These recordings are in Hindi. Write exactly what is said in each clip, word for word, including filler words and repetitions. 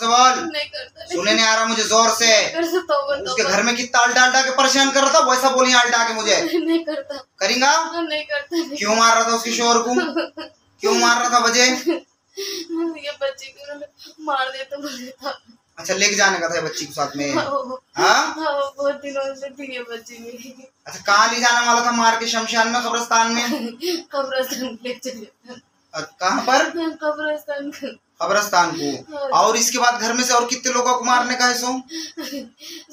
सवाल सुनने नहीं आ रहा मुझे जोर से। उसके घर में कितना आल डाल डाल के परेशान कर रहा था, वैसा बोली आल डाल के मुझे नहीं करता करेंगा नहीं करता। क्यों मार रहा था उसके शोर को, क्यों मार रहा था बजे? ये बच्चे को मार देता था। अच्छा लेके जाने का था बच्ची के साथ में? बहुत दिनों से थी ये बच्ची मेरी। अच्छा कहाँ ले जाने वाला था मार के? शमशान में, कब्रस्तान में? कब्रस्तान ले चले। कहाँ पर? कब्रस्तान। कब्रस्तान को। और इसके बाद घर में से और कितने लोगों को मारने का है? सो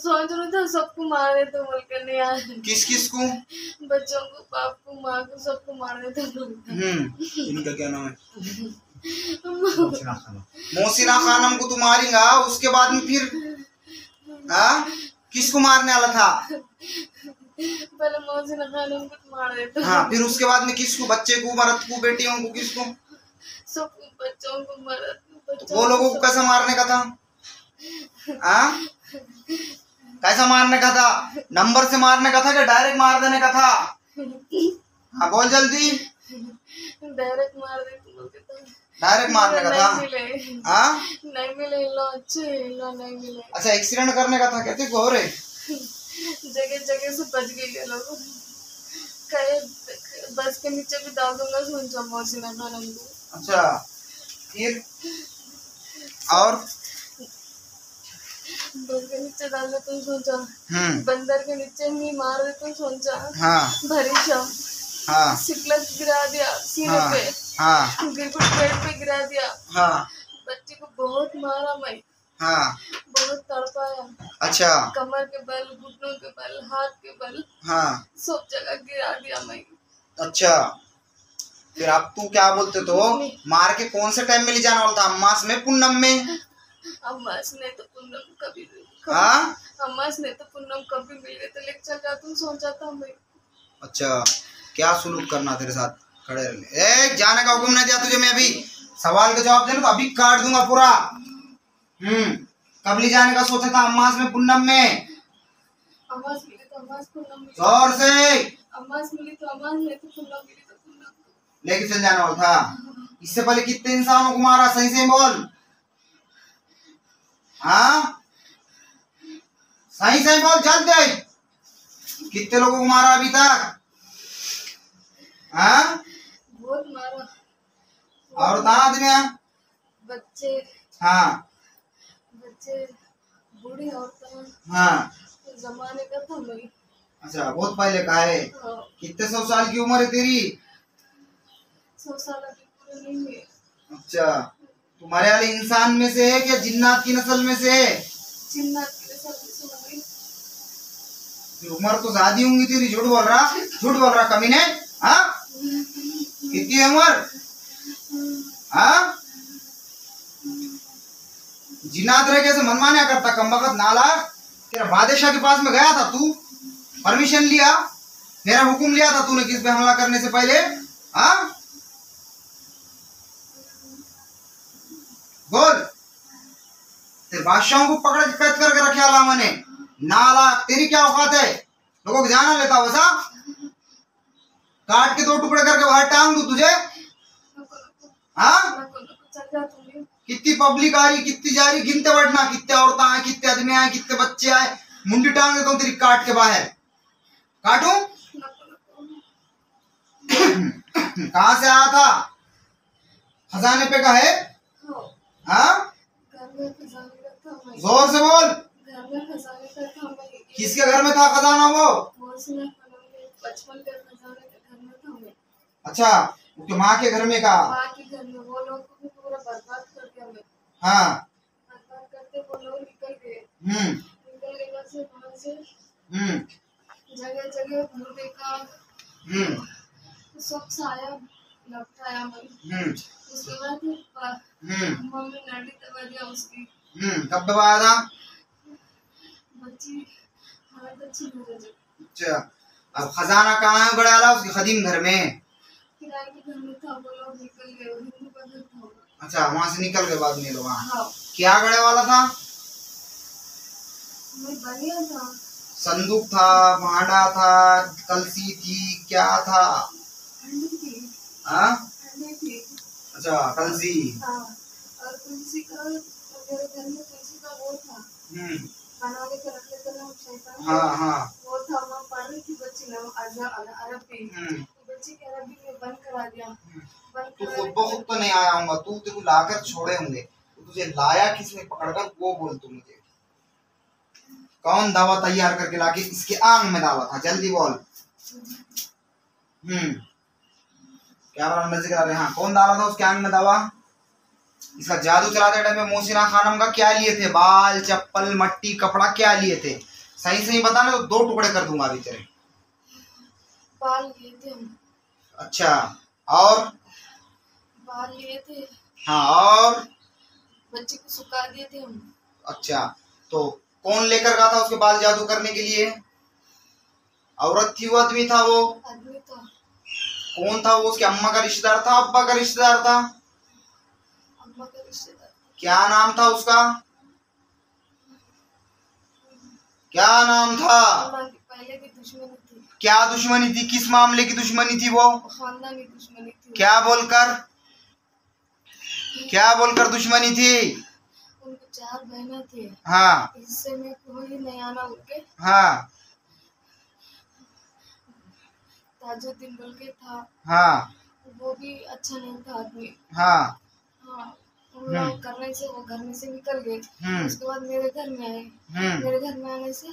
सोच रहा था सबको मार देते तो बोलकर नहीं यार। किस किस को? बच्चों को, बाप को, माँ को, सबको मार देते तो बोलकर। इनका क्या नाम है? मोहसिना खानम को तू मारेगा। उसके बाद में फिर हाँ किसको मारने वाला था? पहले मोहसिना खानम को मार देता। हाँ फिर उसके बाद में किसको? बच्चे को, मर्द को, बेटियों को, किसको? सब बच्चों को, मर्द को। वो लोगों को कैसा मारने का था? हाँ कैसा मारने का था? नंबर से मारने का था कि डायरेक्ट मार देने का था? हाँ बोल जल्दी। डायरेक्ट मार देते, डायरेक्ट मारने का था। हाँ नहीं मिले लो, अच्छे लो नहीं मिले। अच्छा एक्सीडेंट करने का था कहते हो रे। जगह जगह से बच गई ये लोग। कहे बस के नीचे भी डाल दूंगा सुन जा मोहसिना खानम को। अच्छा फिर और बस के नीचे डाल देते सुन जा। बंदर के नीचे ही मार देते सुन जा। हाँ भरी शव। हाँ सिकलस गिरा दिया सीने पे। हाँ बिल्कुल पेड़ पे गिरा दिया। हाँ बच्ची को बहुत मारा मैं। हाँ बहुत तड़पाया। अच्छा कमर के बल, घुटनों के बल, हाथ के बल। हाँ सब जगह गिरा दिया मैं। अच्छा फिर आप तू क्या बोलते तो मार के कौन से टाइम में ले जाने वाला था? अम्मास में, पूनम में? अम्मास ने तो पूनम कभी हाँ अम्मास ने तो पूनम कभी मिल गए तो लेक्चर का तुम सोच जाता मैं। अच्छा क्या सुलूक करना तेरे साथ खड़े रहने। ए जाने का हुक्म नहीं दिया तुझे मैं। अभी सवाल का जवाब देना तो अभी काट दूंगा पूरा। हम्म कब ले जाने का सोचा था? अम्मास में, पूनम में? अम्मास मिली तो अम्मास, पूनम मिली जोर से। अम्मास मिली तो अम्मास, नहीं तो पूनम मिली तो पूनम। लेके चल जाने वाला था। इससे पहले कितने इंसानों को मारा सही से बोल। हाँ सही से बोल जल्दी। कितने लोगों को मारा अभी तक? हाँ बहुत मारा। और दाद बच्चे। हाँ बच्चे, बूढ़ी औरतें। हाँ जमाने का था भाई। अच्छा बहुत पहले का है। हाँ। कितने सौ साल की उम्र है तेरी? सौ साल अभी पूरे नहीं हुए। अच्छा तुम्हारे वाले इंसान में से है क्या जिन्नात की नस्ल में से है? जिन्नात की नस्ल में से भाई। उम्र तो ज्यादा होंगी तेरी। झूठ बोल रहा, झूठ बोल रहा कमीने। हाँ कितनी है उम्र? हाँ जिन्नात रह कैसे मनमाना करता कमबख्त नाला। तेरा बादशाह के पास में गया था तू, परमिशन लिया, मेरा हुक्म लिया था तूने किस पे हमला करने से पहले? हाँ बोल। तेरे बादशाहों को पकड़ के कैद करके रखा ला मैंने नाला। तेरी क्या औकात है लोगों को जाना लेता वैसा? काट के दो टुकड़े करके बाहर टांग दू तुझे। हाँ कितनी पब्लिक आ रही, कितनी जा रही, गिनते बढ़ना। कितने औरतें आए, कितने आदमी आए, कितने बच्चे आए। मुंडी टांग देता हूँ तेरी काट के बाहर। काटू? कहाँ से आया था? खजाने पे का है? हाँ जोर से बोल। किसके घर में था खजाना वो? अच्छा उसके माँ के घर में का? माँ के घर में। वो लोग को पूरा बर्बाद कर दिया हमने। हाँ बर्बाद करते वो लोग निकल गए। हम्म निकल गए बस वहाँ से। हम्म जगह जगह घूम देखा। हम्म सब साया लपटाया हमने। हम्म उसके बाद हम्म मम्मी नाड़ी दबा दिया उसकी। हम्म कब दबाया था? बच्ची हालत अच्छी नहीं रही। अच्छा अब खजाना कहाँ है बड़ा वाला? उसके खदीम घर में। अच्छा वहाँ से निकल गए बाद में लोग। हाँ क्या गड़े वाला था? बढ़िया था। संदूक था, भांडा था, कलसी थी, क्या था? थी। आ? थी। अच्छा कलसी। हाँ। और तुलसी का मेरे घर में तुलसी का वो था बनाने के रखने के लिए हम शैतान हाँ हाँ वो था हम पढ़ने की बच्ची ना अरबी बच्ची के अरबी में बंद करा दिया बंद करा तू बहुत तो नहीं आया होगा तू तेरे को लाकर छोड़े होंगे तुझे लाया किसने पकड़कर वो बोल तू मुझे कौन दावा तैयार करके लाके इसके आंग में दावा था जल्दी बोल हम्म क्या बात नजर आ रहे हैं हाँ कौन दावा था उसके आंग में दावा इसका जादू चलाते टाइम पे मोहसिना खानम का क्या लिए थे बाल चप्पल मट्टी कपड़ा क्या लिए थे सही सही बताना तो दो टुकड़े कर दूंगा अभी तेरे बाल लिए थे अच्छा और बाल लिए थे हाँ और बच्चे को सुखा दिए थे हम अच्छा तो कौन लेकर गया था उसके बाल जादू करने के लिए औरत थी वो आदमी था वो आदमी था कौन था वो उसके अम्मा का रिश्तेदार था अब्बा का रिश्तेदार था अम्मा का रिश्तेदार क्या नाम था उसका क्या नाम था पहले की दुश्मनी थी क्या दुश्मनी थी किस मामले की दुश्मनी थी वो खानदान की दुश्मनी थी क्या बोलकर क्या बोलकर दुश्मनी थी उनकी चार बहना थी हाँ इससे मैं कोई नहीं आना उनके हाँ ताजुद्दीन बोल के था हाँ वो भी अच्छा नहीं था आदमी हाँ हाँ वो करने से वो घर में से निकल गए उसके बाद मेरे घर में आए मेरे घर में आने से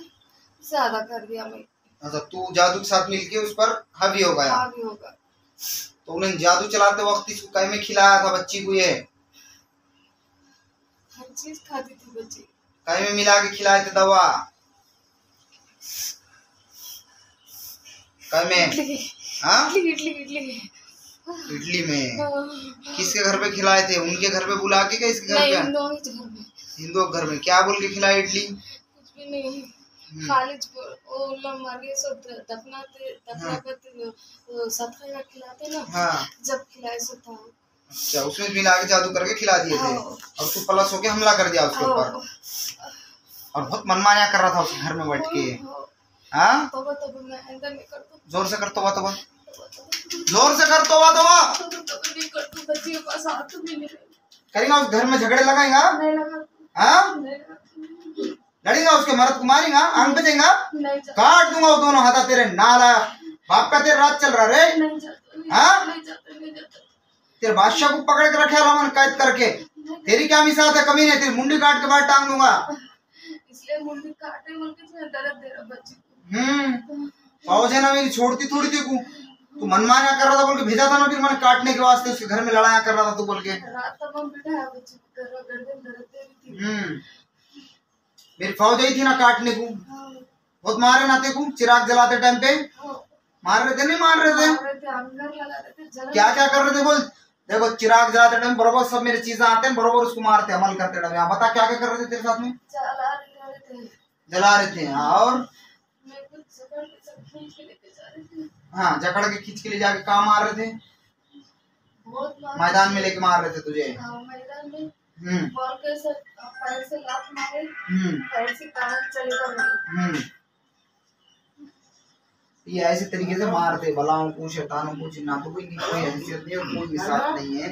ज्यादा कर दिया मैं अच्छा तू जादू के साथ मिलके उस पर हावी हो गया हावी हो गया तो उन्हें जादू चलाते वक्त इसको काय में खिलाया था बच्ची को ये हर चीज खाती थी बच्ची काय में मिला के खिलाए थे दवा काय में इडली इडली इडली इडली में किसके घर पे खिलाए थे उनके घर पे बुला के क्या इसके घर पे हिंदुओं के घर में हिंदुओं के घर में क्या बोल के खिलाए इडली कुछ भी नहीं खालिज ओ लोग मर गए सब दफनाते दफनाते सत्खा खिलाते ना जब खिलाए सो था अच्छा उसमें मिला के जादू करके खिला दिए थे और तू प्लस होके हमला कर दिया उसके ऊपर और बहुत मनमानिया कर रहा था उसके घर में बैठ के हाँ तोबा तोबा मैं ऐसा नहीं करता जोर से कर तोबा तोबा जोर से कर तोबा तोबा तोबा नहीं करता बच्ची के पास हाथ भी नहीं करेगा उस घर में झगड़े लगाएगा नहीं लगा हाँ लड़ेगा उसके मर्द कुमारीगा आंग पे देगा काट दूंगा वो दोनों हाथा तेरे नाला बाप का तेरे रात चल रहा रे हाँ तेरे बादशाह को पकड़ के रखे रमन कैद करके तेरी क्या मिसाल है कमी नहीं तेरी मुंडी काट के बाहर टांग दूंगा इसलिए मुंडी काटे बोल के मैं दर्द दे रहा बच्ची हम्म फौज है ना मेरी छोड़ती थोड़ी थी को तू मनमाना कर रहा था बोल के भेजा था ना फिर मैंने काटने के वास्ते उसके घर में लड़ाया कर रहा था तू बोल के रात तक हम बिठाया बच्ची को कर रहा गर्दन दर्द दे रही थी हम्म मेरी फौज आई थी ना काटने को बहुत मारे ना थे को चिराग जलाते टाइम पे मार रहे थे नहीं मार रहे थे अंदर लगा रहे थे क्या क्या कर रहे थे बोल देखो चिराग जलाते टाइम बरोबर सब मेरे चीजें आते हैं बरोबर उसको मारते अमल करते टाइम यहाँ बता क्या क्या कर रहे थे तेरे साथ में जला रहे थे और हाँ जकड़ के खींच के ले जाके कहाँ मार रहे थे मैदान में लेके मार रहे थे तुझे मैदान में हम्म बॉल के साथ पैर से लात मारे हम्म पैर से कान चलेगा हम्म ये ऐसे तरीके से मारते बलाओं को शैतानों को जिन्नातों को इनकी कोई हैसियत नहीं और कोई मिसाल नहीं है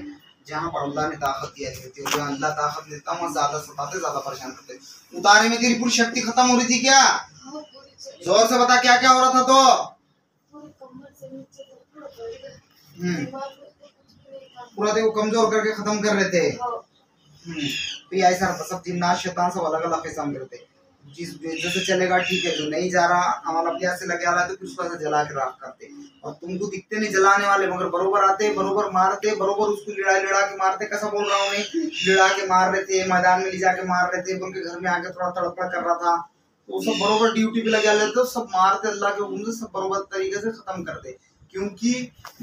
जहाँ पर अल्लाह ने ताकत दिया रहती है और जहाँ अल्लाह ताकत देता है वहाँ ज्यादा सताते ज्यादा परेशान करते उतारे में तेरी पूरी शक्ति खत्म हो रही थी क्या जोर से बता क्या क्या हो रहा था तो पूरा देखो कमजोर करके खत्म कर रहे थे तो ये ऐसा सब जिन्नात शैतान सब अलग अलग किस्म करते जिस जैसे चलेगा ठीक है जो नहीं जा रहा हमारा प्यास से लगा रहा है तो कुछ पैसा जला के राख करते और तुमको दिखते नहीं जलाने वाले मगर बरोबर आते बरोबर मारते बरोबर उसको लड़ा लड़ा के मारते कैसा बोल रहा हूँ मैं लड़ा के मार रहे थे मैदान में ले जाके मार रहे थे उनके घर में आके थोड़ा तड़पड़ कर रहा था वो सब बरोबर ड्यूटी पे लगा लेते सब मारते अल्लाह के हुक्म से सब बरोबर तरीके से खत्म करते क्योंकि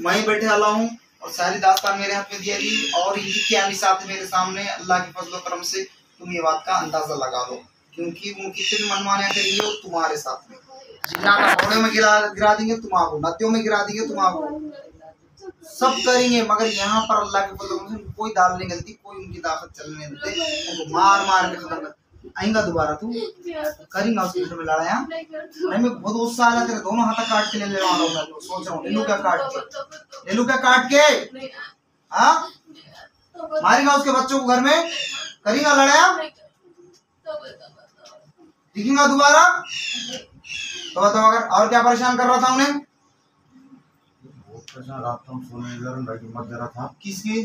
मैं बैठे आला हूँ और सारी दास्तान मेरे हाथ में दिया गई और इनकी क्या मिसाल है मेरे सामने अल्लाह के फजल करम से तुम ये बात का अंदाजा लगा लो क्योंकि वो कितने मनमाने करेंगे वो तुम्हारे साथ में जिन्नात घोड़े में गिरा गिरा देंगे तुम आपको नदियों में गिरा देंगे तुम आपको सब करेंगे मगर यहाँ पर अल्लाह के बंदों में कोई दाल नहीं गलती कोई उनकी ताकत चलने देते मार मार के खत्म आएगा दोबारा तू करेंगे उसके घर में लड़ाया नहीं मैं बहुत गुस्सा आ जाते दोनों हाथ काट के ले ले रहा हूँ सोच रहा हूँ लेलू क्या काट के लेलू क्या काट के हाँ मारेगा उसके बच्चों को, घर में करेगा लड़ाया, दिखेगा दोबारा। तो बताओ अगर और क्या परेशान कर रहा था उन्हें? था किसकी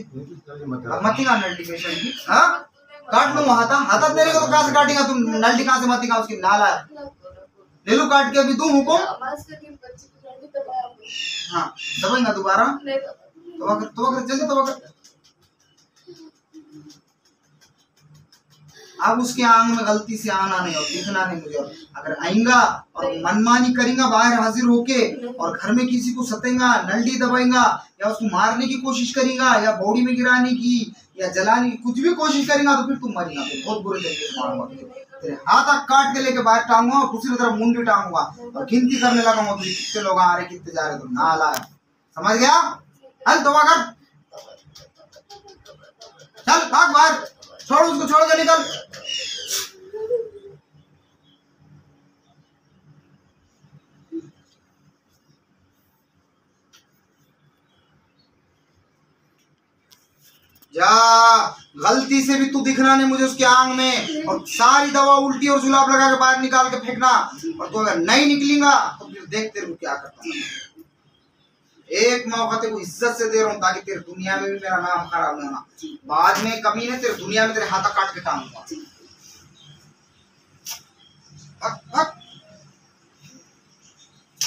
मती का नल्टी पेशेंट की, हाँ काट लूंगा हाथा हाथा तेरे को, तो कहाँ से काटेगा तुम नल्टी, कहाँ से मती का उसकी नाला ले लू काट के अभी तुम हुकुम। हाँ दबाएगा दोबारा, तो अगर जल्दी तो अगर अब उसके आंग में गलती से आना नहीं और दिखना नहीं मुझे, अगर आएगा और मनमानी करेगा बाहर हाजिर होके और घर में किसी को सतेगा, नल्डी दबाएगा या उसको मारने की कोशिश करेगा या बॉडी में गिराने की या जलाने की कुछ भी कोशिश करेगा, तो फिर तुम मरेगा, बहुत बुरे तरीके से तेरे हाथ काट के लेके बाहर टांगूंगा और दूसरी तरफ मुंडी टांगूंगा और गिनती करने लगा हूँ कितने लोग आ रहे कितने जा रहे, तुम ना ला समझ गया। हल दबा कर चल भाग बाहर, छोड़ उसको, छोड़ के निकल। जा गलती से भी तू दिखना नहीं मुझे उसके आंग में, और सारी दवा उल्टी और जुलाब लगा के बाहर निकाल के फेंकना, और तू तो अगर नहीं निकलेगा तो फिर देख तेरे को क्या करता है। एक मौका तेरे को इज्जत से दे रहा हूँ ताकि तेरे दुनिया में भी मेरा नाम खराब नहीं होना, बाद में कभी नहीं तेरे दुनिया में तेरे हाथा काट के टांगूंगा। हक हक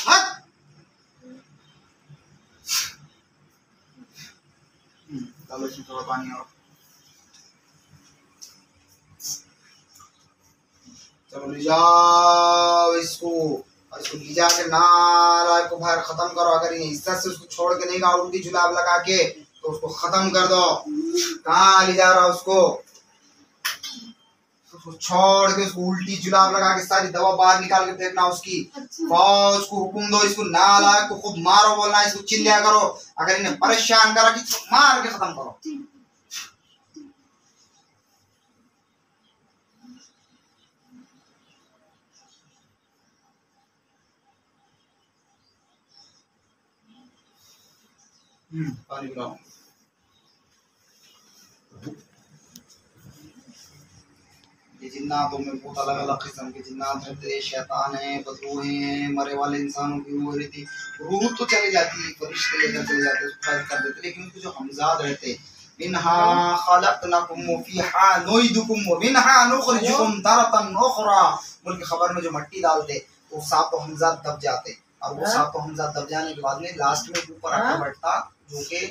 हक चलो इसमें थोड़ा पानी और चलो ले जाओ इसको, और इसको ले जाके नाला को बाहर खत्म करो। अगर ये इज्जत से उसको छोड़ के नहीं गा उल्टी जुलाब लगा के तो उसको खत्म कर दो। कहाँ ले जा रहा उसको? उसको छोड़ के उसको उल्टी जुलाब लगा के सारी दवा बाहर निकाल के फेंकना उसकी। वाह उसको हुकुम दो, इसको नाला को खूब मारो, बोलना इसको चिल्लिया करो। अगर इन्हें परेशान करा कि मार के खत्म करो। पानी पिलाओ। ये जिन्नात में बहुत अलग अलग किस्म के जिन्नात रहते हैं, शैतान है, बदरूहे हैं, मरे वाले इंसानों की रूह रहती। रूह तो चली जाती है, फरिश्ते लेकर चले जाते हैं, कर देते, लेकिन उनके जो हमजाद रहते हैं मिन्हा खलकनाकुम व फीहा नुईदुकुम व मिन्हा नुखरिजुकुम तरतन उखरा, उनकी खबर में जो मिट्टी डालते तो सांप तो हमजाद दब जाते, और वो सांप तो हमजाद दब जाने के बाद में लास्ट में ऊपर आकर बैठता जो कि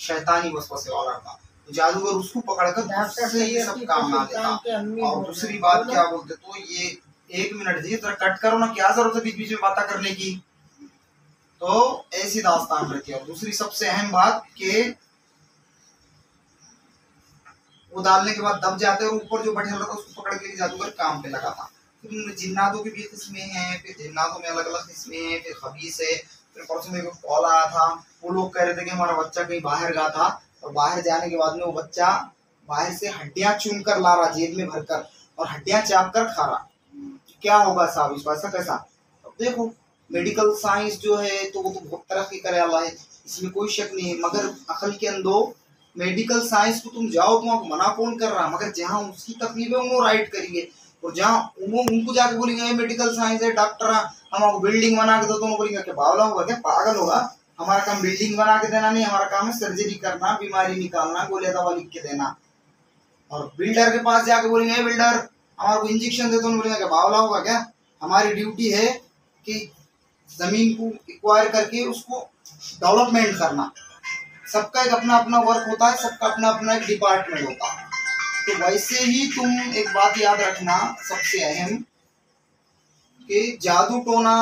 शैतानी वसवसे वाला था। जादूगर उसको पकड़कर सब काम ना देता। और दूसरी बात क्या बोलते, तो ये एक मिनट दीजिए जरा, कट करो ना, क्या जरूरत है बीच बीच में बातें करने की। तो ऐसी दास्तान रहती है। और दूसरी सबसे अहम बात के वो डालने के बाद दब जाते हैं, और ऊपर जो बैठा रहता है उसको पकड़ के जादूगर काम पे लगा था। जिन्नातों के भी किस्में हैं, फिर जिन्नातों में अलग अलग किस्में हैं, फिर खबीस है। फिर परसों में कॉल आया था, वो लोग कह रहे थे कि हमारा बच्चा कहीं बाहर गया था और बाहर जाने के बाद में वो बच्चा बाहर से हड्डियां चुन कर ला रहा जेब में भरकर, और हड्डियां चाप कर खा रहा। क्या होगा साहब इस बात कैसा? अब देखो मेडिकल साइंस जो है तो वो तो बहुत तरक्की करे वाला है, इसमें कोई शक नहीं है, मगर अकल के अंदो मेडिकल साइंस को तुम जाओ तो आपको मना कौन कर रहा, मगर जहाँ उसकी तकलीफ है वो राइट करेंगे, और जहाँ उनको जाके बोलेंगे मेडिकल साइंस है डॉक्टर हम आपको बिल्डिंग बना के दो, तो बोलेंगे क्या बावला होगा क्या पागल होगा, हमारा काम बिल्डिंग बना के देना नहीं, हमारा काम है सर्जरी करना, बीमारी निकालना, गोलियां दवा लिख के देना। और बिल्डर के पास जाके बोलेंगे बिल्डर हमारे को इंजेक्शन दे दो, तो बोलेंगे क्या बावला होगा क्या, हमारी ड्यूटी है कि जमीन को एक्वायर करके उसको डेवलपमेंट करना। सबका एक अपना अपना वर्क होता है, सबका अपना अपना एक डिपार्टमेंट होता है। तो वैसे ही तुम एक बात याद रखना सबसे अहम कि जादू टोना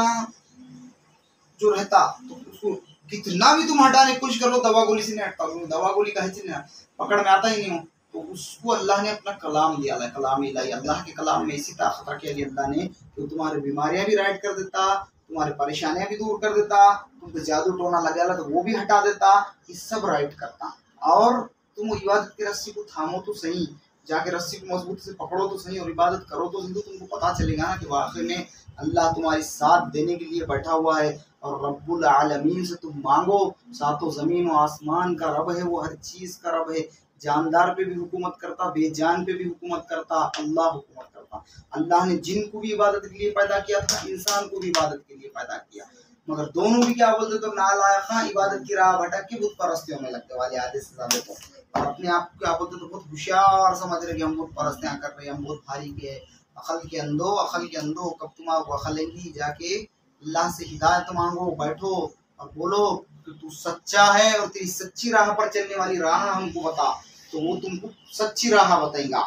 जो रहता तो उसको कितना भी तुम हटाने की कोशिश कर लो दवा गोली से नहीं हटता, दवा गोली का है ना पकड़ में आता ही नहीं हो। तो उसको अल्लाह ने अपना कलाम दिया है, कलाम इलाही, अल्लाह के कलाम में ऐसी ताकत रखी है अल्लाह ने तो तुम्हारी बीमारियां भी राइट कर देता, तुम्हारी परेशानियां भी दूर कर देता, तुमको जादू टोना लगा तो वो भी हटा देता, ये सब राइट करता। और तुम इबादत की रस्सी को थामो तो सही, जाके रस्सी को मजबूती से पकड़ो तो सही, और इबादत करो तो सही, तो तुमको पता चलेगा ना कि वाकई में अल्लाह तुम्हारे साथ देने के लिए बैठा हुआ है। और रब्बुल आलमीन से तुम मांगो, सातों ज़मीन और आसमान का रब है, वो हर चीज़ का रब है, जानदार पे भी हुकूमत करता, बेजान पे भी हुकूमत करता, अल्लाह हुकूमत करता। अल्लाह ने जिन को भी इबादत के लिए पैदा किया था, इंसान को भी इबादत के लिए पैदा किया, मगर दोनों भी क्या बोलते तो नालायक इबादत की राह भटक के बुत परस्तियों में लगते वाले आधे से ज्यादा को, और अपने आप को क्या बोलते तो बहुत होशियार समझ रहे कि हम बहुत परस्तियाँ कर रहे हैं, हम बहुत भारी के अकल के अंधो अकल के अंधो कब तुम आप अकलेंगी, जाके अल्लाह से हिदायत मांगो, बैठो और बोलो कि तू सच्चा है और तेरी सच्ची राह पर चलने वाली राह हमको बता, तो वो तुमको सच्ची राह बताएगा।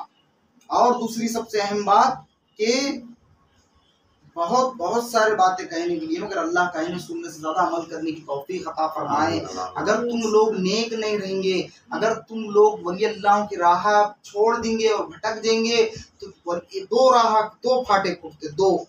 और दूसरी सबसे अहम बात कि बहुत बहुत सारे बातें कहने के लिए, मगर अल्लाह कहने सुनने से ज़्यादा अमल करने की तौफीक अता फरमाए। अगर तुम लोग नेक नहीं रहेंगे, अगर तुम लोग वली अल्लाह की राह छोड़ देंगे और भटक जाएंगे तो दो राह दो फाटे फूटते, दो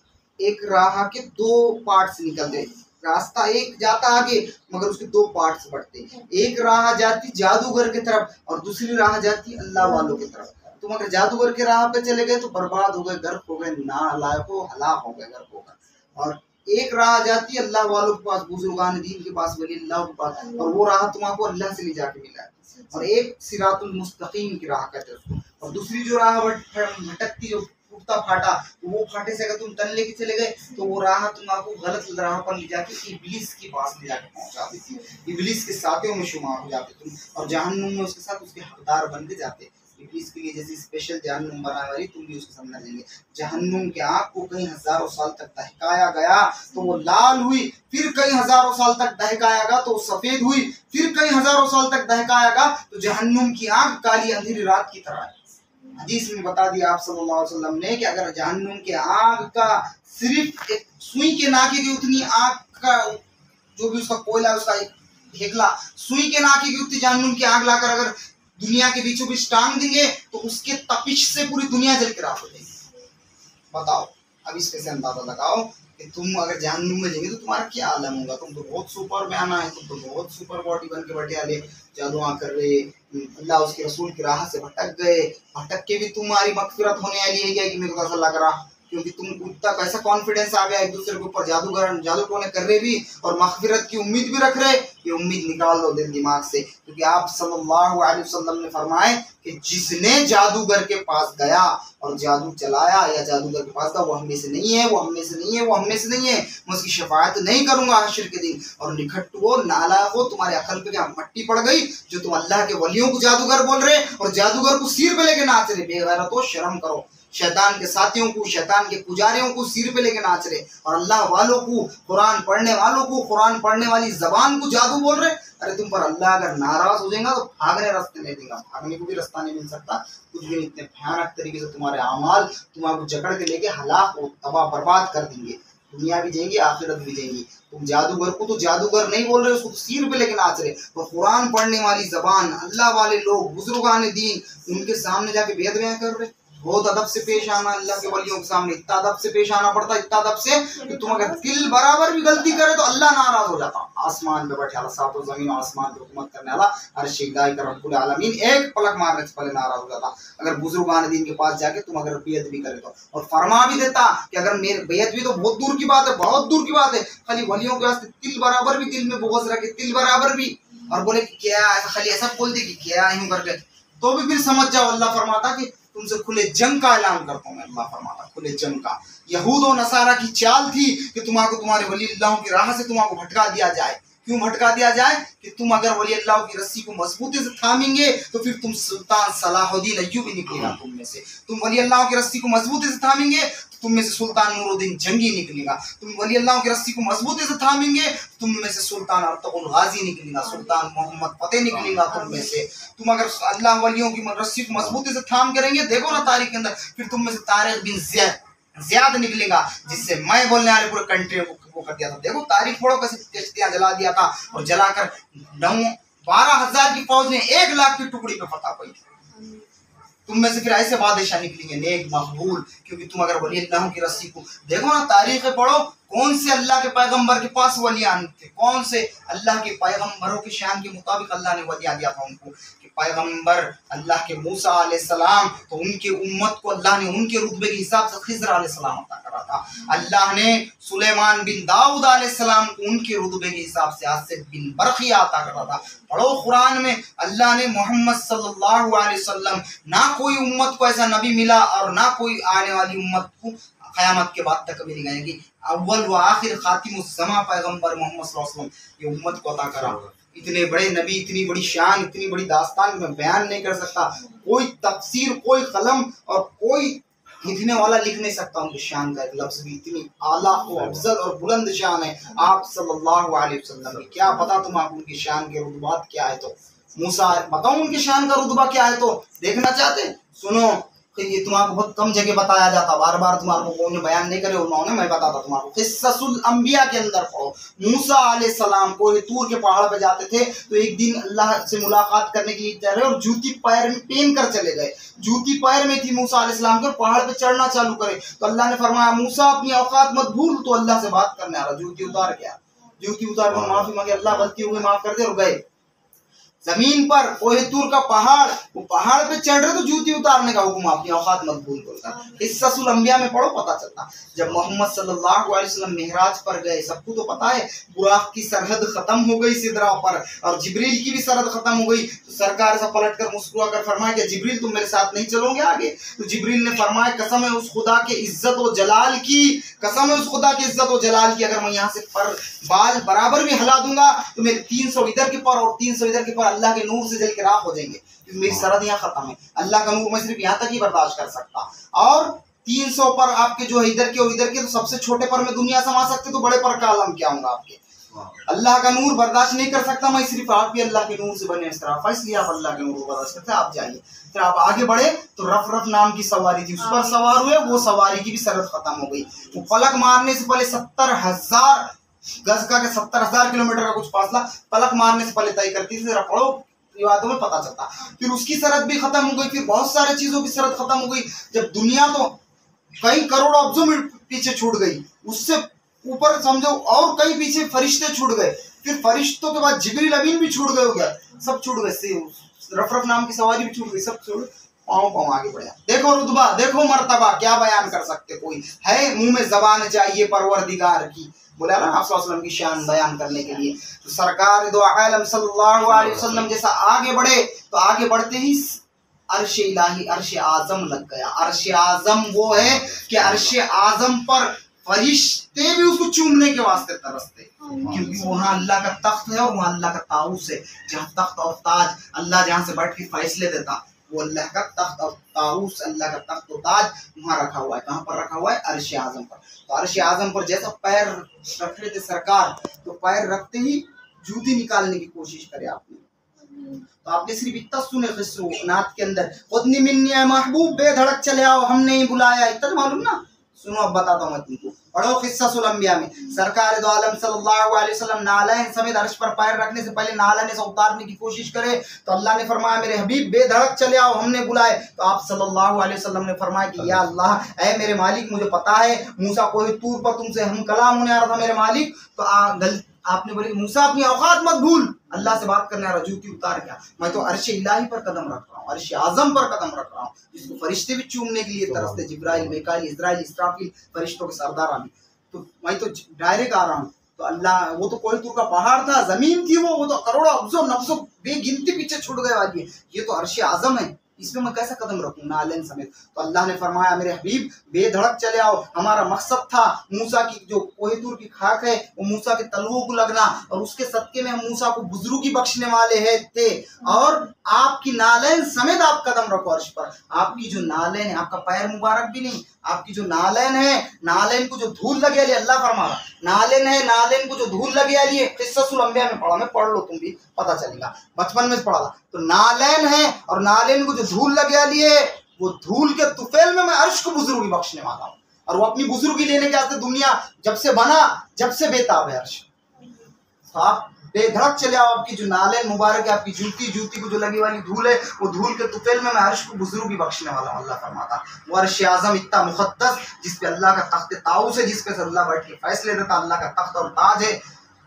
एक राह के दो पार्ट्स निकलते, रास्ता एक जाता आगे मगर उसके दो पार्ट्स बढ़ते, एक राह जाती जादूगर की तरफ और दूसरी राह जाती अल्लाह वालों की तरफ। तुम अगर जादूगर के राह पे चले गए तो बर्बाद हो गए, गर्क हो गए, नालायक हो हलाक हो गए, गर्क हो गए। और एक राह जाती अल्लाह वालों के पास, बुजुर्गान दीन के पास, वली अल्लाह के पास, और वो राह तुमको अल्लाह से ले जाके मिला है। और एक सिरातुल मुस्तकीम की राह कहते हैं उसको, और दूसरी जो राह भटकती जो फाटा, वो फाटे से अगर तुम तन लेके चले गए तो वो राह तुम्हारे गलत राह पर ले जाके इब्लिस के पास ले जाके पहुंचा देती है, इब्लिस के साथियों में शुमार हो जाते तुम और जहन्नुम में उसके साथ उसके हकदार बन के जाते। इब्लिस के लिए जैसी स्पेशल जहन्नुम बनाई वाली तुम भी उसके सामने लेंगे। जहन्नुम के आग को कई हजारों साल तक दहकाया गया तो वो लाल हुई, फिर कई हजारों साल तक दहकाया गया तो वो सफेद हुई, फिर कई हजारों साल तक दहकाया गया तो जहन्नुम की आग काली अंधेरी रात की तरह है। हदीस में बता दिया आप सल्लल्लाहु अलैहि वसल्लम ने कि अगर जहन्नुम के आग का सिर्फ एक सुई के नाके की उतनी आग का जो भी उसका कोयला उसका एक ढेकला सुई के नाके की उतनी जहन्नुम की आग लाकर अगर दुनिया के बीचों बीच टांग देंगे तो उसके तपिश से पूरी दुनिया जल के राख हो जाएगी। बताओ अब इस पे से अंदाजा लगाओ कि तुम अगर जहन्नुम में जाएंगे तो तुम्हारा क्या आलम होगा। तुम तो बहुत सुपर मैन है, तुम तो बहुत सुपर बॉडी बन के बैठे आले जादुआ कर रहे, अल्लाह उसके रसूल की राह से भटक गए, भटक के भी तुम्हारी मगफिरत होने वाली है क्या कि मेरे को ऐसा लग रहा, क्योंकि तुम तक ऐसा कॉन्फिडेंस आ गया एक दूसरे के ऊपर जादूगर जादू टोने कर रहे भी और मगफिरत की उम्मीद भी रख रहे। ये उम्मीद निकाल दो दिल दिमाग से, क्योंकि आप सल्लल्लाहु अलैहि वसल्लम ने फरमाए कि जिसने जादूगर के पास गया और जादू चलाया या जादूगर के पास गया वो हम में से नहीं है, वो हम में से नहीं है, वो हम में से नहीं है, मैं उसकी शफायत नहीं करूंगा हश्र के दिन। और निखट वो नाला हो तुम्हारे अकल पे क्या मट्टी पड़ गई जो तुम अल्लाह के वलियों को जादूगर बोल रहे और जादूगर को सिर पे लेके नाच रहे। बेगैरत हो, शर्म करो। शैतान के साथियों को, शैतान के पुजारियों को सिर पे लेके नाच रहे और अल्लाह वालों को, कुरान पढ़ने वालों को, कुरान पढ़ने वाली जबान को जादू बोल रहे। अरे तुम पर अल्लाह अगर नाराज हो जाएगा तो भागने रास्ते नहीं देगा, भागने को भी रास्ता नहीं मिल सकता कुछ भी। इतने भयानक तरीके से तुम्हारे अमाल तुम्हारे जकड़ के लेके हलाक और तबाह बर्बाद कर देंगे, दुनिया भी जाएंगी आखिरत भी जाएंगी। तुम जादूगर को तो जादूगर नहीं बोल रहे, उसको सिर पे लेके नाच रहे और कुरान पढ़ने वाली जबान, अल्लाह वाले लोग, बुजुर्गान दीन, उनके सामने जाके बेदबियां कर रहे। बहुत अदब से पेश आना अल्लाह के वलियों के सामने, इतना अदब से पेश आना पड़ता, इतना अदब से कि तुम अगर दिल बराबर भी गलती करे तो अल्लाह नाराज हो जाता। आसमान पे बैठे वाला, सातों जमीन आसमान पे हुकूमत करने वाला अर्श इलाही का रब्बुल आलमीन एक पलक मारने से पहले नाराज हो जाता। अगर बुजुर्गान दीन के पास जाके तुम अगर बेयत भी करे तो, और फरमा भी देता कि अगर मेरे बेयत भी तो बहुत दूर की बात है, बहुत दूर की बात है, खाली वलियों के वास्ते दिल बराबर भी दिल में बोझ रखे, दिल बराबर भी और बोले कि क्या ऐसा, खाली ऐसा बोल दे कि क्या यूं करके, तो भी फिर समझ जाओ अल्लाह फरमाता कि तुमसे खुले जंग का ऐलान करता हूँ मैं। अल्लाह फरमाता खुले जंग का। यहूद और नसारा की चाल थी कि तुम्हारे तुम्हारे वली अल्लाह की राह से तुम्हारे भटका दिया जाए। क्यों भटका दिया जाए कि तुम अगर वली अल्लाह की रस्सी को मजबूती से थामेंगे तो फिर तुम सुल्तान सलाहुद्दीन अय्यूबी निकलेगा तुम में से। तुम वली अल्लाह की रस्सी को मजबूती से थामेंगे तो तुम में से सुल्तान नूरुद्दीन जंगी निकलेगा। तुम वली अल्लाह की रस्सी को मजबूती से थामेंगे तो तुम में से सुल्तान अर्तुगरुल गाजी निकलेगा, सुल्तान मोहम्मद फतेह निकलेगा तुम में से। तुम अगर अल्लाह वलियों की रस्सी को मजबूती से थाम करेंगे, देखो ना तारीख के अंदर, फिर तुम में से तारिक बिन ज़ियाद ज़ियाद निकलेगा जिससे मैं बोलने वाले पूरे कंट्री को वो कर दिया था। देखो तारीख पढ़ो कैसे कश्तियां जला दिया था और जलाकर नौ बारह हजार की फौज ने एक लाख की टुकड़ी पे फतह पाई थी। तुम में से फिर ऐसे बादशाह निकलेंगे नेक मकबूल, क्योंकि तुम अगर वली अल्लाह की रस्सी को देखो ना तारीख पढ़ो कौन से अल्लाह के पैगंबर के पास वलियान थे, कौन से अल्लाह के पैगंबरों की शान के मुताबिक अल्लाह ने वलिया दिया था उनको कि पैगम्बर अल्लाह के मूसा अलैहिस्सलाम, तो उनकी उम्मत को अल्लाह ने उनके रुतबे के हिसाब से खिज़र अलैहिस्सलाम अता करा था। अल्लाह ने सुलेमान बिन दाऊद अलैहिस्सलाम को उनके रुतबे के हिसाब से आसिफ बिन बरखिया अता करा था। पढ़ो कुरान में, अल्लाह ने मोहम्मद सल्लल्लाहु अलैहि वसल्लम, ना कोई उम्मत को ऐसा नबी मिला और ना कोई आने वाली उम्मत को क़यामत के बाद तक कभी नहीं आएगी। अव्वल व आखिर खातिमुज़्ज़मा पैगम्बर मोहम्मद सल्लल्लाहु अलैहि वसल्लम ये उम्मत को अता करा। इतने बड़े नबी, इतनी बड़ी शान, इतनी बड़ी दास्तान में बयान नहीं कर सकता कोई तफसीर, कोई कलम और कोई लिखने वाला लिख नहीं सकता उनकी शान का एक लफ्ज भी। इतनी आला और अफजल और बुलंद शान है आप सल्लल्लाहु अलैहि वसल्लम की। क्या पता तुम आप उनकी शान के रुतबात क्या है, तो मूसा बताओ उनकी शान का रुतबा क्या है, तो देखना चाहते सुनो। ये तुम्हारा बहुत कम जगह बताया जाता, बार बार तुम्हारा को बयान नहीं करे उन्होंने, मैं बताता तुम्हारा किस्सुल अंबिया के अंदर पढ़ो। मूसा अलैहि सलाम को तूर के पहाड़ पर जाते थे तो एक दिन अल्लाह से मुलाकात करने के लिए जा रहे और जूती पैर में पहन कर चले गए। जूती पैर में थी मूसा अलैहि सलाम के, पहाड़ पे चढ़ना चालू करे तो अल्लाह ने फरमाया मूसा अपनी औकात मत भूल, तो अल्लाह से बात करने आ रहा। जूती उतार गया, जूती उतार कर माफी मांगी, अल्लाह गलती हुई माफ कर दे और गए। जमीन पर कोहे तूर का पहाड़, वो पहाड़ पे चढ़ रहे तो जूती उतारने का हुक्म, अपनी औकात मत भूल कर। इस्सुल अंबिया में पढ़ो, पता चलता। जब मोहम्मद सल्लल्लाहु अलैहि वसल्लम मेहराज पर गए, सबको तो पता है बुराक की सरहद खत्म हो गई सिदरा पर और जिब्रील की भी सरहद खत्म हो गई, तो सरकार से पलट कर मुस्कुरा कर फरमाया कि जिब्रील तुम मेरे साथ नहीं चलोगे आगे? तो जिब्रील ने फरमाया कसम है उस खुदा के इज्जत व जलाल की, कसम है उस खुदा की इज्जत व जलाल की, अगर मैं यहाँ से पर बाल बराबर भी हिला दूंगा तो मेरे तीन सौ इधर के पर और तीन सौ इधर के पर अल्लाह के नूर से जल के राख हो जाएंगे, क्योंकि मेरी सरहद यहाँ खत्म है। अल्लाह का नूर मैं सिर्फ यहाँ तक ही बर्दाश्त कर सकता, और तीन सौ पर आपके जो इधर के और इधर के, तो सबसे छोटे पर मैं दुनिया समा सकते, तो बड़े पर का आलम क्या होगा आपके। अल्लाह का नूर बर्दाश्त नहीं कर सकता मैं, सिर्फ आप भी अल्लाह के नूर से बने इस तरह, इसलिए आप अल्लाह के नूर को बर्दाश्त करते हैं। आप जाइए, फिर आप आगे बढ़े तो रफ रफ नाम की सवारी थी, उस पर सवार हुए, वो सवारी की भी सरहद खत्म हो गई। वो पलक मारने से पहले सत्तर हजार गज का के सत्तर हजार किलोमीटर का कुछ फासला पलक मारने से पहले तय करती थी, पढ़ो रिवायतों में पता चलता। फिर उसकी सरहद भी खत्म हो गई, फिर बहुत सारे चीजों की सरहद खत्म हो गई। जब दुनिया तो कई करोड़ों अब्जों में पीछे छूट गई, उससे ऊपर समझो और कई पीछे फरिश्ते छूट गए, फिर फरिश्तों के बाद जिब्रील अमीन भी छूट गए, हो गया सब छूट गए, रफ रफ नाम की सवारी भी छूट गई, सब छूट पाँव पाँव आगे बढ़ा। देखो रुतबा, देखो मर्तबा, क्या बयान कर सकते कोई है, मुंह में जबान चाहिए परवरदिगार की, बोला ना आप सल्लल्लाहु अलैहि वसल्लम की शान बयान करने के लिए। तो सरकार दो आलम सल्लल्लाहु अलैहि वसल्लम जैसा आगे बढ़े, तो आगे बढ़ते ही अर्श इलाही, अर्श आजम लग गया। अर्श आजम वो है कि अर्श आजम पर फरिश्ते भी उसको चूमने के वास्ते तरसते, क्योंकि वहाँ अल्लाह का तख्त है और वहाँ अल्लाह का ताऊस है। जहाँ तख्त और ताज, अल्लाह जहाँ से बैठ के फैसले देता, वो अल्लाह का तख्त और ताऊस, अल्लाह का तख्त और ताज वहाँ रखा हुआ है। कहाँ पर रखा हुआ है? अर्श आजम पर। तो अर्श आजम पर जैसा पैर रख रहे थे सरकार, तो पैर रखते ही जूती निकालने की कोशिश करे आपने, तो आपने सिर्फ इतना सुने नात के अंदर खुदनी मिन्नी महबूब बेधड़क चले आओ हमने ही बुलाया, इतना मालूम ना। सुनो अब बताता हूँ मैं तुमको, पढ़ो किस्सुल अंबिया में। सरकार दो आलम सल्लल्लाहु अलैहि वसल्लम नालायन समेत अर्श पर पैर रखने से पहले नालायन से उतारने की कोशिश करे, तो अल्लाह ने फरमाया मेरे हबीब बेधड़क चले आओ हमने बुलाए। तो आप सल्लल्लाहु अलैहि वसल्लम ने फरमाया कि या अल्लाह, ऐ मेरे मालिक, मुझे पता है मूसा कोहे तूर पर तुमसे हम कलाम होने आ रहा था मेरे मालिक, तो आ, गल, आपने बोले मूसा अपनी औकात मत भूल, अल्लाह से बात करने आ रहा, जूती उतार गया। मैं तो अर्श इलाही पर कदम रख रहा हूँ, अर्श आजम पर कदम रख रहा हूँ, जिसको फरिश्ते भी चूमने के लिए तरसते, जिब्राइल, मेकाईल, इजराइल, इस्राफील, फरिश्तों के सरदार आने, तो मैं तो डायरेक्ट आ रहा हूँ। तो अल्लाह, वो तो कोहे तूर का पहाड़ था, जमीन थी, वो वो तो करोड़ों अब्जों नब्जों बेगिनती पीछे छूट गए वाली, ये तो अर्श आजम है, इसमें मैं कैसा कदम रखूँ नालन समेत। तो अल्लाह ने फरमाया मेरे हबीब बेधड़क चले आओ, हमारा मकसद था मूसा की जो कोहेतूर की खाक है वो मूसा के तलवों को लगना, और उसके सदके में हम मूसा को बुजुर्गी बख्शने वाले हैं थे, और आपकी नालन समेत आप कदम रखो अर्श पर। आपकी जो नालन है, आपका पैर मुबारक भी नहीं, आपकी जो नालन है, नालन को जो धूल लगे लिए, अल्लाह फरमा रहा नालन है, नालन को जो धूल लगे लिए, किस्सुल अंबिया में पढ़ा, मैं पढ़ लो तुम भी, पता चलेगा, बचपन में पढ़ा था। तो नालन है और नालन को जो धूल लगे लिए, वो धूल के तुफेल में मैं अर्श को बुजुर्गी बख्शने वाला हूँ, और वो अपनी बुजुर्गी लेने के वास्ते दुनिया जब से बना जब से बेताब है अर्श। तो आप बेधड़क चले आओ, आपकी जो नालन मुबारक है, आपकी जूती जूती को जो लगी वाली धूल है, वो धूल के तुफेल में मैं अर्श को बुजुर्गी बख्शने वाला हूँ, अल्लाह फरमाता। वो अर्श आजम इतना मुकद्दस, जिसपे अल्लाह का तख्त ताऊस है, जिसपे अल्लाह बैठ के फैसले देता, अल्लाह का तख्त और ताज है,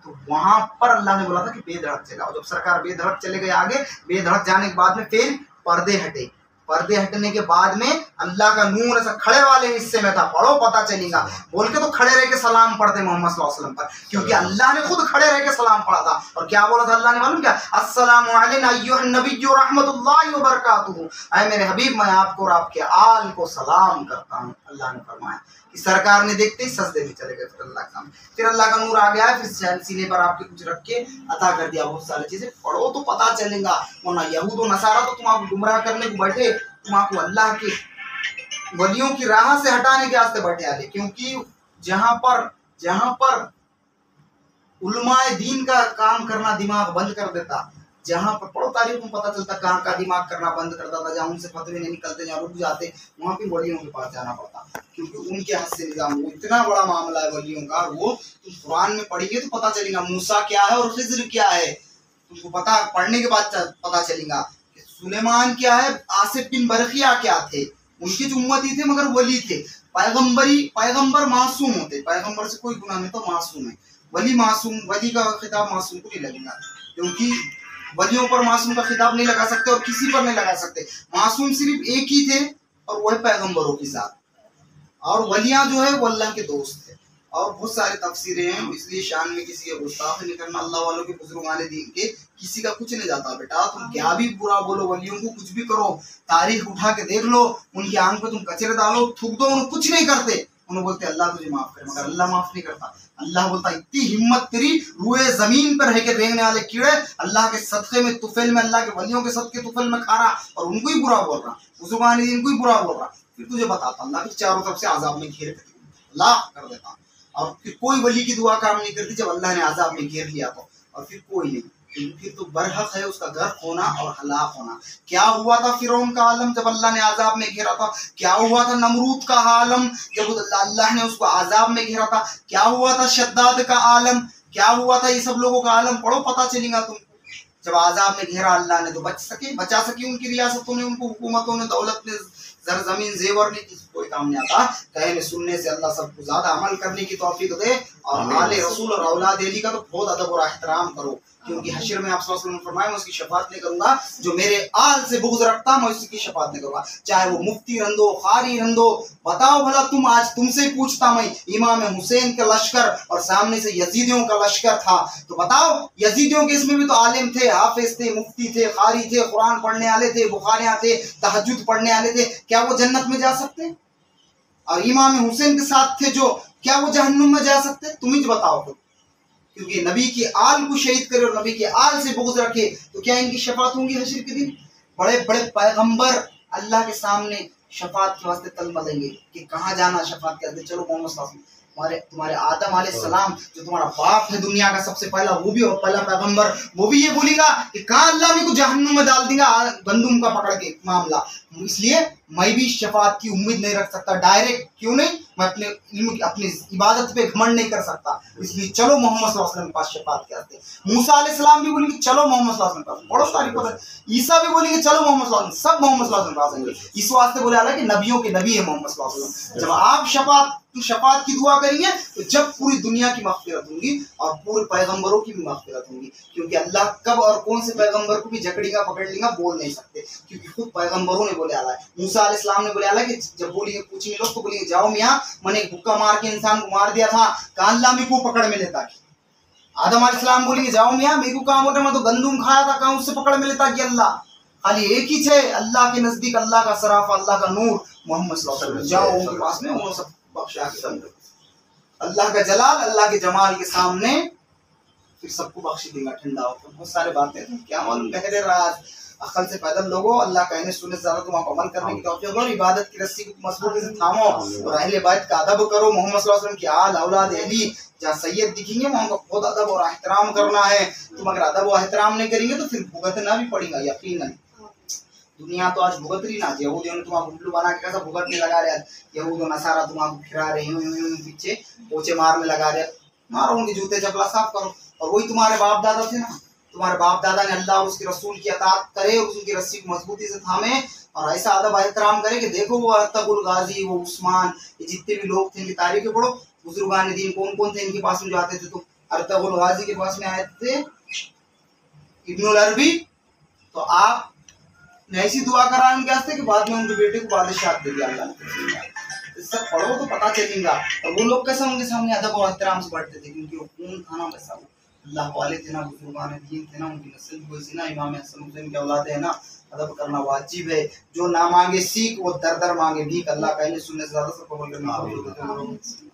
तो वहां पर अल्लाह ने बोला था कि बेधड़क चलाओ। जब सरकार बेधड़क चले गए आगे, बेधड़क जाने के बाद में फिर पर्दे हटे, पर्दे हटने के बाद में अल्लाह का नूर ऐसा खड़े वाले हिस्से में था, पढ़ो पता चलेगा, बोल के तो खड़े रह के सलाम पढ़ते मोहम्मद सल्लल्लाहु अलैहि वसल्लम पर, क्योंकि अल्लाह ने खुद खड़े रह के सलाम पढ़ा था। और क्या बोला था अल्लाह ने मालूम क्या, अस्सलामु अलैना अय्युहन नबिय्यु रहमतुल्लाहि व बरकातुहू, ऐ मेरे हबीब मैं आपको और आपके आल को सलाम करता हूँ। अल्लाह ने फरमाया कि सरकार ने देखते ही सजदे में चले गए फिर अल्लाह के सामने। फिर अल्लाह का नूर आ गया, फिर सीने पर आपके कुछ रख के अता कर दिया बहुत सारी चीजें, पढ़ो तो पता चलेगा, वरना यहूद और नसारा तो तुम आपको गुमराह करने को बैठे, तुम आपको अल्लाह के वलियों की राह से हटाने के वास्ते बैठे आले। क्योंकि जहां पर जहां पर उलमाए दीन का काम करना दिमाग बंद कर देता, जहाँ पर पढ़ो तारीफ में पता चलता कहाँ का दिमाग करना बंद करता था, जहाँ उनसे फतवे नहीं निकलते, जहाँ रुक जाते, वहाँ पे वलियों के पास जाना पड़ता, क्योंकि उनके हाथ से निजाम, वो इतना बड़ा मामला है वलियों का। वो तुम कुरान में पढ़िए तो पता चलेगा मूसा क्या है और खिज्र क्या है, तुमको पता पढ़ने के बाद पता चलेगा कि सुलेमान क्या है, आसिफ बिन बरखिया क्या थे, उनकी जो उम्मती थे मगर वली थे। पैगम्बरी पैगम्बर मासूम होते, पैगम्बर से कोई गुनाह नहीं, तो मासूम है वली, मासूम वली का खिताब मासूम को नहीं लगेगा, क्योंकि वलियों पर मासूम का खिताब नहीं लगा सकते और किसी पर नहीं लगा सकते। मासूम सिर्फ एक ही थे और वह पैगंबरों के साथ, और वलियाँ जो है वो अल्लाह के दोस्त थे। और बहुत सारे तफसीरें हैं, इसलिए शान में किसी का गुस्ताख नहीं करना, अल्लाह वालों के बुजुर्ग वाले दीन के किसी का कुछ नहीं जाता। बेटा तुम क्या भी बुरा बोलो वलियों को, कुछ भी करो, तारीख उठा के देख लो, उनकी आंख पे तुम कचरे डालो, थूक दो, उन्हें कुछ नहीं करते, उन्हें बोलते अल्लाह तुझे माफ करे, मगर अल्लाह माफ नहीं करता। अल्लाह बोलता इतनी हिम्मत तेरी, रुए जमीन पर रह के रेंगने वाले कीड़े, अल्लाह के सदके में तुफेल में, अल्लाह के वलियों के सदके तुफेल में खा रहा और उनको ही बुरा बोल रहा, मुसलमान इनको ही बुरा बोल रहा, फिर तुझे बताता अल्लाह के चारों तरफ से आजाब में घेर कर अल्लाह कर देता। और फिर कोई वली की दुआ काम नहीं करती जब अल्लाह ने आजाब में घेर लिया तो, और फिर कोई नहीं, फिर तो बरहक है उसका गर्क होना और हलाक होना। क्या हुआ था फिरौन का आलम जब अल्लाह ने आजाब में घेरा था, क्या हुआ था नमरूद का आलम जब अल्लाह ने उसको आजाब में घेरा था, क्या हुआ था शद्दाद का आलम, क्या हुआ था ये सब लोगों का आलम, पढ़ो पता चलेगा तुम। जब आजाब में घेरा अल्लाह ने तो बच सके, बचा सके उनकी रियासतों ने, उनको हुकूमतों ने, दौलत ने, जर जमीन जेवर ने, किसी कोई काम नहीं आता। कहने सुनने से अल्लाह सबको ज्यादा अमल करने की तौफीक दे, और आले रसूल और औलाद अली का तो बहुत अदब और एहतराम करो, क्योंकि हशर में आप सल्लल्लाहु अलैहि वसल्लम ने फरमाया मैं उसकी शफात नहीं करूंगा, जो मेरे आल से बुग़्ज़ रखता मैं उसकी शफात नहीं करूंगा, चाहे वो मुफ्ती रंदो, खारी रंदो। बताओ भला तुम, आज तुमसे पूछता मैं, इमाम हुसैन का लश्कर और सामने से यजीदियों का लश्कर था, तो बताओ यजीदियों के इसमें भी तो आलिम थे, हाफिज थे, मुफ्ती थे, खारी थे, कुरान पढ़ने वाले थे, बुखारियां थे, तहज्जुद पढ़ने वाले थे, क्या वो जन्नत में जा सकते? और इमाम हुसैन के साथ थे जो, क्या वो जहन्नुम में जा सकते? तुम ही बताओ। तो क्योंकि नबी की आल को शहीद करे और नबी के आल से बुग़्ज़ रखे तो क्या इनकी शफात होंगी हश्र के दिन? बड़े बड़े पैगंबर अल्लाह के सामने शफात के वास्ते तलबा देंगे कि कहाँ जाना शफात के वास्ते, चलो मोहम्मद, तुम्हारे तुम्हारे आदम अलैहिस्सलाम जो तुम्हारा बाप है दुनिया का सबसे पहला, वो भी पहला पैगंबर, वो भी ये बोलेगा कि कहाँ अल्लाह मेरे को जहन्नुम में डाल देगा गंदुम का पकड़ के मामला, इसलिए मैं भी शफात की उम्मीद नहीं रख सकता डायरेक्ट, क्यों नहीं, मैं अपने अपनी इबादत पे घमंड नहीं कर सकता, इसलिए चलो मोहम्मद सल्लल्लाहु अलैहि वसल्लम के पास शफात करते हैं। मूसा अलैहिस्सलाम भी बोलेंगे चलो मोहम्मद सल्लल्लाहु अलैहि वसल्लम के पास, बड़ो सारी पता, ईसा भी बोलेंगे चलो मोहम्मद सल्लल्लाहु अलैहि वसल्लम, सब मोहम्मद सल्लल्लाहु अलैहि वसल्लम के पास। इस वास्ते बोला अल्लाह कि नबियों के नबी है मोहम्मद सल्लल्लाहु अलैहि वसल्लम। जब आप शफात की शफात की दुआ करेंगे तो जब पूरी दुनिया की मग़फ़िरत होगी और पूरे पैगम्बरों की भी मग़फ़िरत होगी, क्योंकि अल्लाह कब और कौन से पैगम्बर को भी जकड़ेगा पकड़ लेगा, बोल नहीं सकते, क्योंकि खुद पैगम्बरों ने बोले अल्लाह, मूसा अलैहिस्सलाम ने बोले अल्लाह कि जब बोलेंगे पूछेंगे लोग तो बोलेंगे जाओ मियां मैंने भुक्का मार के इंसान को मार दिया था, कान अल्लाह मेरे को पकड़ में लेता कि आदम अलैहिस्सलाम बोलेंगे जाओ मियां मेरे को काम होता, मैं तो गंदुम खाया था, कहां उससे पकड़ में लेता कि अल्लाह खाली एक ही छे अल्लाह के नजदीक, अल्लाह का सराफा, अल्लाह का नूर मोहम्मद सल्लल्लाहु अलैहि वसल्लम, जाओ उनके पास में उन्होंने सब बख्शा के अल्लाह का जलाल अल्लाह के जमाल के सामने फिर सबको बख्श देगा ठंडा होकर। बहुत सारे बातें क्या मालूम गहरे राज, अकल से पैदल लोगों, अल्लाह कहने सुनने से ज़्यादा तुम आप अमल करने की तौफीक दो, इबादत की रस्सी को मजबूती से थामो और अहले बैत का अदब करो, मोहम्मद सल्लल्लाहु अलैहि वसल्लम की आल औलाद अहली, जहाँ सैयद दिखेंगे वहाँ का बहुत अदब और एहतराम करना है। तुम अगर अदब और एहतराम नहीं करेंगे तो फिर भुगतना भी पड़ेगा यकीनन। दुनिया तो आज भुगत रही ना, यहूदियों ने तुम्हारा गुल्लू बना के कैसा भुगतने लगा रहे, यहूद और नसारा तुम्हारा फिरा रहे हैं, पीछे पोछे मारने लगा रहे, मारो उनके जूते चपला साफ करो, और वही तुम्हारे बाप दादा थे ना, तुम्हारे बाप दादा ने अल्लाह और उसके रसूल की अतात करे और उनकी रस्सी को मजबूती से थामे और ऐसा अदब एहतराम करे कि देखो वो अर्तगुल गाजी, वो उस्मान, ये जितने भी लोग थे इनकी तारीखें पढ़ो, बुजुर्गान दीन कौन कौन थे इनके पास में जाते थे, तो अर्तगुल गाजी के पास में आए थे इब्नुल अरबी, तो आप ने ऐसी दुआ करा उनके वास्ते कि बाद में उनके बेटे को बादशाह दे दिया अल्लाह। इससे पढ़ो तो पता चलेगा। और वो लोग कैसे उनके सामने अदब और एहतराम से बढ़ते थे, क्योंकि वो खून खाना वैसा हो अल्लाह वाले थे ना, बुजुर्गान दीन थे ना, उनकी नस्ल वैसी ना, इमाम हसन हुसैन के औलाद है ना। अदब करना वाजिब है। जो ना मांगे सीख वो दर दर मांगे भीख। अल्लाह का इन्हें सुनने से ज़्यादा सब कबूल करना।